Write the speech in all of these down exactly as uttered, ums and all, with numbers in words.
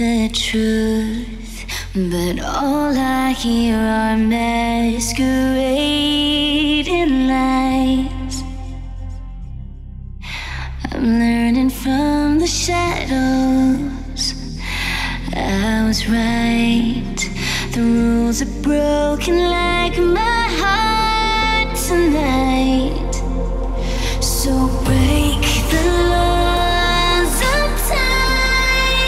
the truth, but all I hear are masquerading lies. I'm learning from the shadows. I was right. The rules are broken like my heart tonight. So break the laws of time.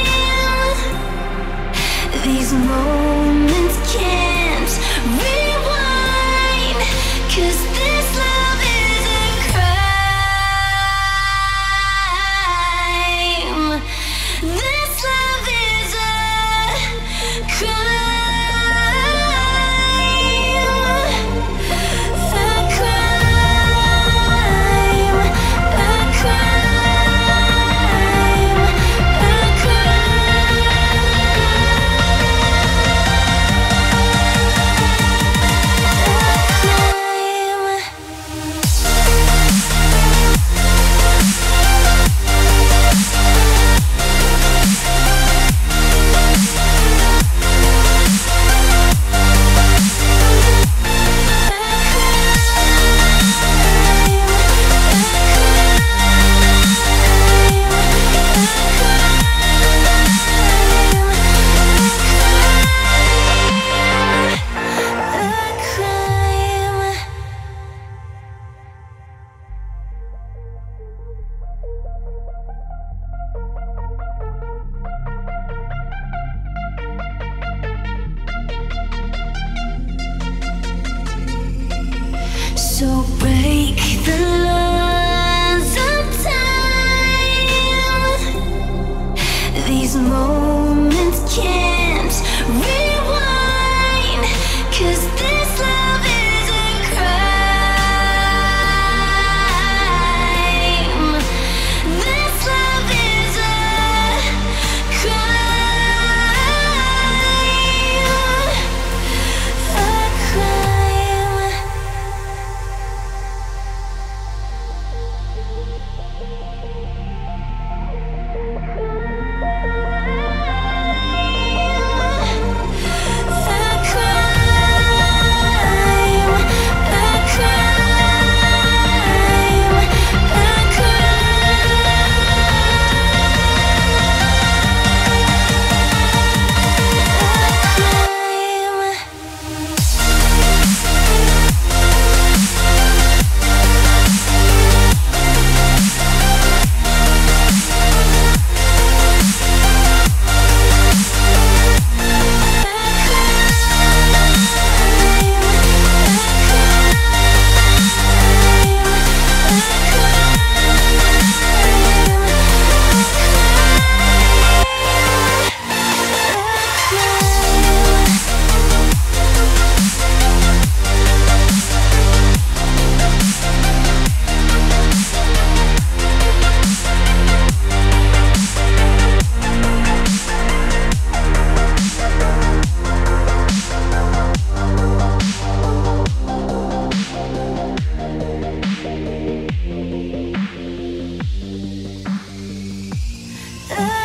These moments can't rewind, 'cause this love is a crime. This love is a crime. So break the laws of time. These moments can't rewind, 'cause this love is a crime. This love is a crime. Oh,